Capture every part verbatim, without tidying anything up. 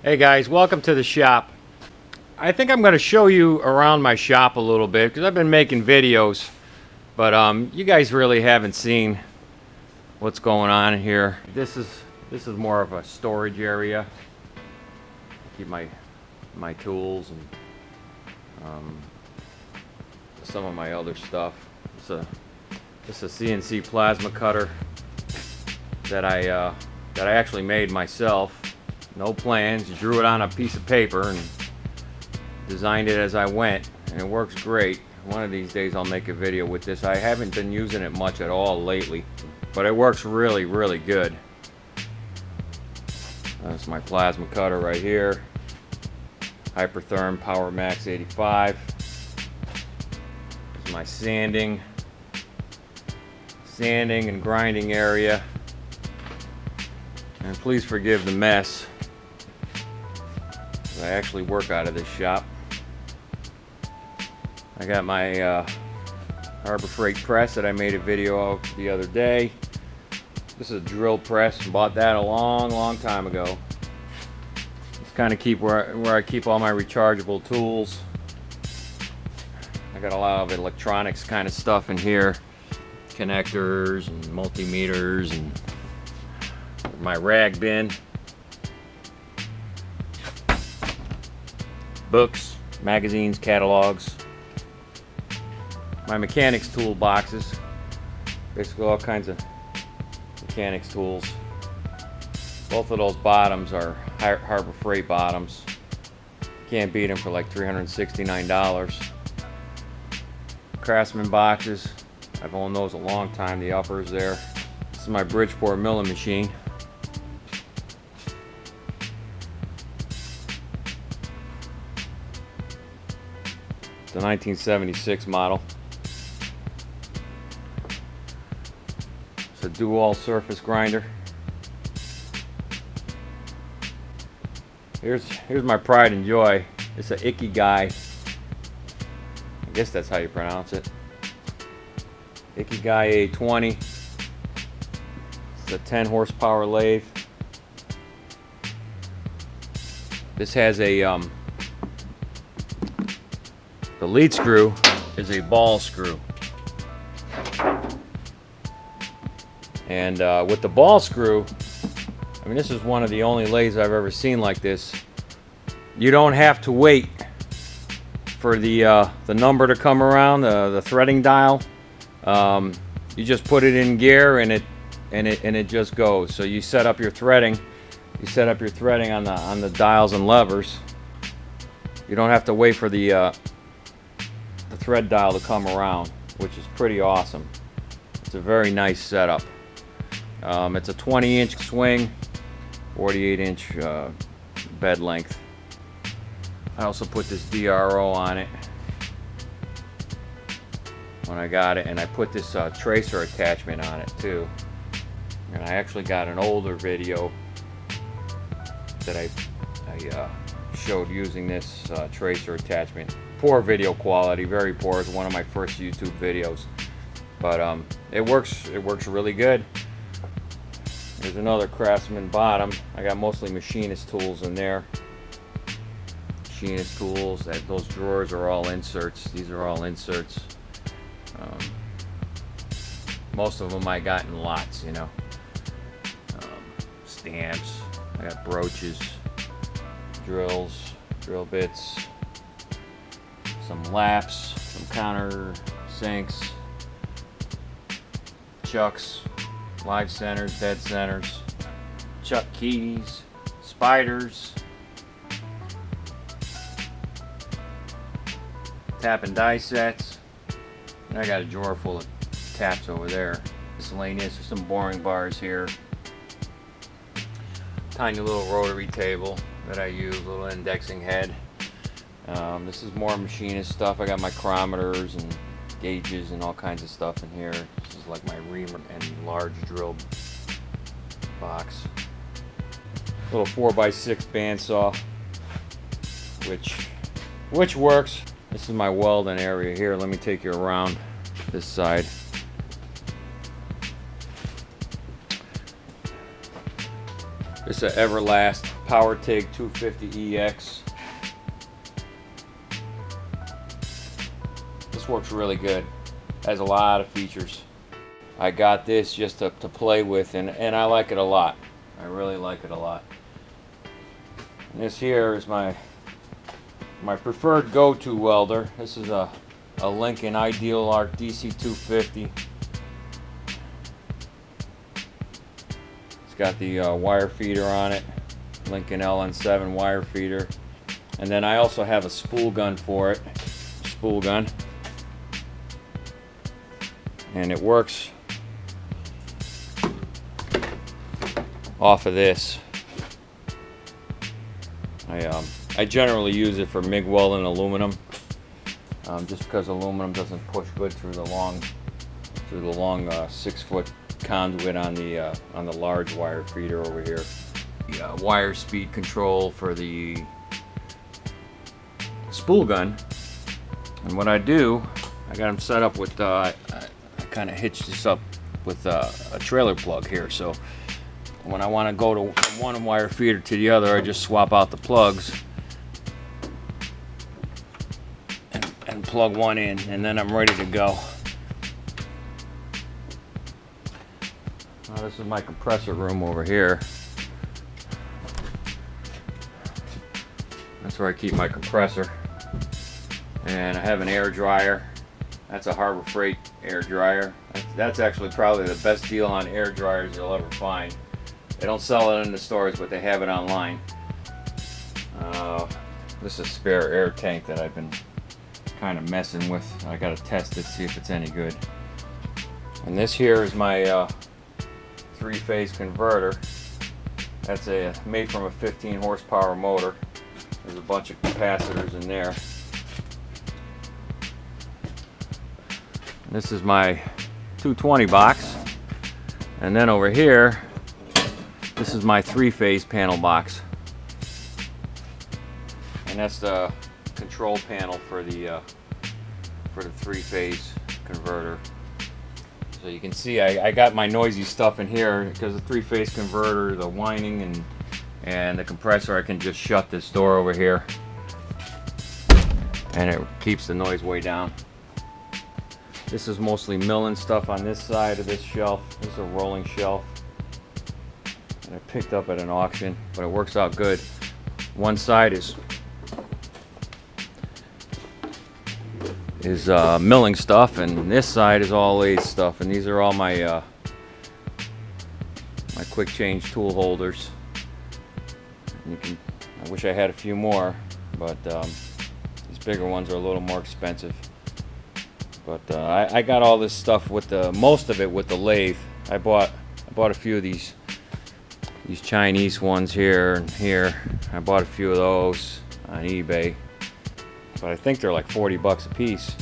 Hey guys, welcome to the shop. I think I'm going to show you around my shop a little bit because I've been making videos, but um, you guys really haven't seen what's going on here. This is this is more of a storage area. Keep my my tools and um, some of my other stuff. It's a it's a C N C plasma cutter that I uh, that I actually made myself. No plans, drew it on a piece of paper and designed it as I went, and it works great. One of these days I'll make a video with this. I haven't been using it much at all lately, but it works really, really good. That's my plasma cutter right here. Hypertherm Power Max eighty-five. This is my sanding. Sanding and grinding area. And please forgive the mess. I actually work out of this shop. I got my uh, Harbor Freight press that I made a video of the other day. This is a drill press. Bought that a long, long time ago. It's kind of keep where I, where I keep all my rechargeable tools. I got a lot of electronics kind of stuff in here, connectors and multimeters, and my rag bin. Books, magazines, catalogs, my mechanics toolboxes, basically all kinds of mechanics tools. Both of those bottoms are Harbor Freight bottoms. Can't beat them for like three hundred sixty-nine dollars. Craftsman boxes, I've owned those a long time, the uppers there. This is my Bridgeport milling machine. The nineteen seventy-six model. It's a dual surface grinder. Here's here's my pride and joy. It's an Ikigai. I guess that's how you pronounce it. Ikigai A twenty. It's a ten horsepower lathe. This has a um, the lead screw is a ball screw. And uh, with the ball screw, I mean, this is one of the only lathes I've ever seen like this. You don't have to wait for the, uh, the number to come around, uh, the threading dial. Um, you just put it in gear and it, and, it, and it just goes. So you set up your threading. You set up your threading on the, on the dials and levers. You don't have to wait for the uh, the thread dial to come around, which is pretty awesome. It's a very nice setup. Um, it's a twenty inch swing, forty-eight inch uh, bed length. I also put this D R O on it when I got it, and I put this uh, tracer attachment on it too. And I actually got an older video that I, I uh, showed using this uh, tracer attachment. Poor video quality, very poor. It's one of my first YouTube videos, but um, it works. It works really good. There's another Craftsman bottom. I got mostly machinist tools in there. Machinist tools. That those drawers are all inserts. These are all inserts. Um, most of them I got in lots, you know. Um, stamps. I got brooches, drills, drill bits. Some laps, some counter sinks, chucks, live centers, dead centers, chuck keys, spiders, tap and die sets. And I got a drawer full of taps over there. Miscellaneous, some boring bars here. Tiny little rotary table that I use, little indexing head. Um, this is more machinist stuff. I got my micrometers and gauges and all kinds of stuff in here. This is like my reamer and large drill box. Little four by six bandsaw, which which works. This is my welding area here. Let me take you around this side. This is an Everlast PowerTig two fifty E X. This works really good. Has a lot of features. I got this just to, to play with, and, and I like it a lot. I really like it a lot. And this here is my my preferred go-to welder. This is a, a Lincoln Ideal Arc D C two fifty. It's got the uh, wire feeder on it, Lincoln L N seven wire feeder. And then I also have a spool gun for it, spool gun. And it works off of this. I, um, I generally use it for MIG welding aluminum, um, just because aluminum doesn't push good through the long, through the long uh, six-foot conduit on the uh, on the large wire feeder over here. The uh, wire speed control for the spool gun, and what I do, I got them set up with. Uh, I, I kind of hitched this up with uh, a trailer plug here, so. When I want to go to one wire feeder to the other, I just swap out the plugs and, and plug one in, and then I'm ready to go. Now, this is my compressor room over here. That's where I keep my compressor. And I have an air dryer. That's a Harbor Freight air dryer. That's actually probably the best deal on air dryers you'll ever find. They don't sell it in the stores, but they have it online. Uh, this is a spare air tank that I've been kind of messing with. I got to test it, see if it's any good. And this here is my uh, three-phase converter. That's a made from a fifteen horsepower motor. There's a bunch of capacitors in there. And this is my two twenty box. And then over here, this is my three-phase panel box, and that's the control panel for the uh, for the three-phase converter. So you can see I, I got my noisy stuff in here because the three-phase converter, the winding and and the compressor. I can just shut this door over here, and it keeps the noise way down. This is mostly milling stuff on this side of this shelf. This is a rolling shelf. And I picked up at an auction, but it works out good. One side is is uh, milling stuff, and this side is all lathe stuff. And these are all my uh, my quick change tool holders. And you can, I wish I had a few more, but um, these bigger ones are a little more expensive. But uh, I, I got all this stuff with the most of it with the lathe. I bought I bought a few of these. These Chinese ones here and here. I bought a few of those on eBay, but I think they're like forty bucks a piece,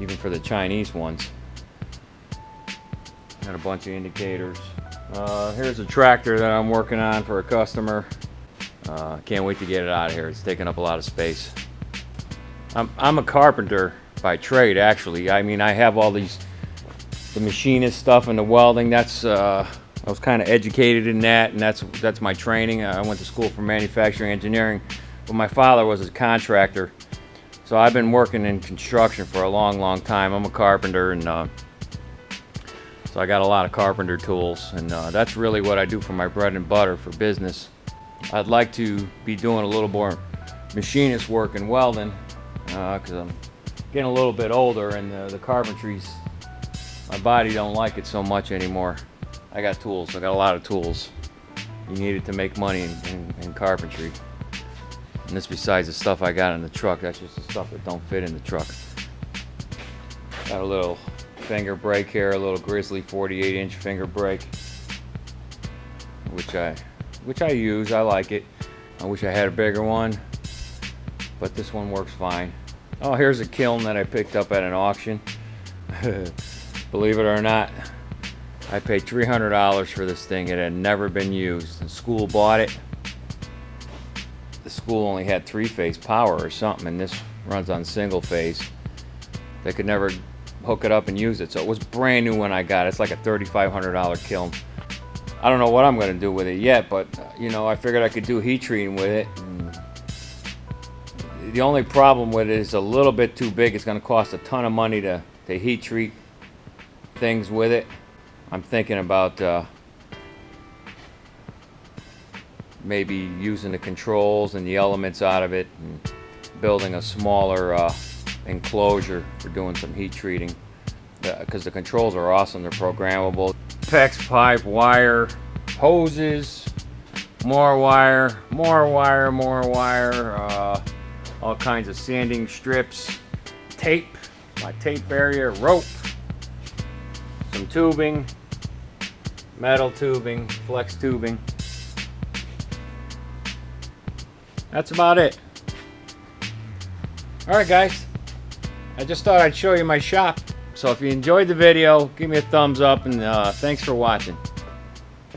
even for the Chinese ones. Got a bunch of indicators. Uh, here's a tractor that I'm working on for a customer. Uh, can't wait to get it out of here. It's taking up a lot of space. I'm, I'm a carpenter by trade, actually. I mean, I have all these, the machinist stuff and the welding. That's uh, I was kind of educated in that, and that's that's my training. I went to school for manufacturing engineering, but my father was a contractor, so I've been working in construction for a long, long time. I'm a carpenter, and uh, so I got a lot of carpenter tools, and uh, that's really what I do for my bread and butter for business. I'd like to be doing a little more machinist work and welding, because uh, I'm getting a little bit older, and the, the carpentry's, my body don't like it so much anymore. I got tools, I got a lot of tools. You needed to make money in, in, in carpentry. And this besides the stuff I got in the truck, that's just the stuff that don't fit in the truck. Got a little finger brake here, a little Grizzly forty-eight inch finger brake, which I, which I use, I like it. I wish I had a bigger one, but this one works fine. Oh, here's a kiln that I picked up at an auction. Believe it or not, I paid three hundred dollars for this thing. It had never been used. The school bought it. The school only had three-phase power or something, and this runs on single phase. They could never hook it up and use it, so it was brand new when I got it. It's like a thirty-five hundred dollar kiln. I don't know what I'm going to do with it yet, but, you know, I figured I could do heat treating with it. And the only problem with it is a little bit too big. It's going to cost a ton of money to, to heat treat things with it. I'm thinking about uh, maybe using the controls and the elements out of it and building a smaller uh, enclosure for doing some heat treating, because the controls are awesome. They're programmable. PEX pipe, wire, hoses, more wire, more wire, more wire, uh, all kinds of sanding strips, tape, my tape barrier, rope, some tubing, metal tubing, flex tubing. That's about it. All right, guys, I just thought I'd show you my shop. So if you enjoyed the video, give me a thumbs up, and uh, thanks for watching.